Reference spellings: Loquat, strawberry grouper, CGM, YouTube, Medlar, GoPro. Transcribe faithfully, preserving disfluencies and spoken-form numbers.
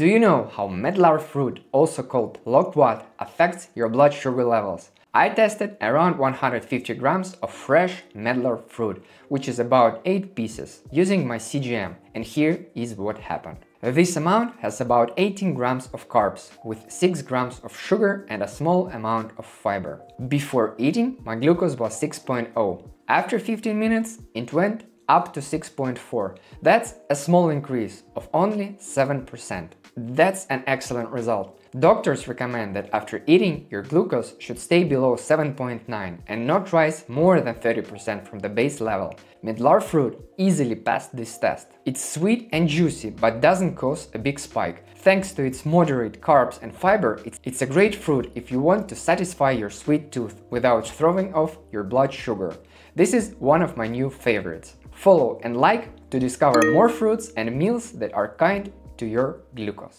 Do you know how medlar fruit, also called loquat, affects your blood sugar levels? I tested around one hundred fifty grams of fresh medlar fruit, which is about eight pieces, using my C G M, and here is what happened. This amount has about eighteen grams of carbs, with six grams of sugar and a small amount of fiber. Before eating, my glucose was six point zero. After fifteen minutes, it went up to six point four. That's a small increase of only seven percent. That's an excellent result. Doctors recommend that after eating, your glucose should stay below seven point nine and not rise more than thirty percent from the base level. Medlar fruit easily passed this test. It's sweet and juicy, but doesn't cause a big spike. Thanks to its moderate carbs and fiber, it's, it's a great fruit if you want to satisfy your sweet tooth without throwing off your blood sugar. This is one of my new favorites. Follow and like to discover more fruits and meals that are kind to your glucose.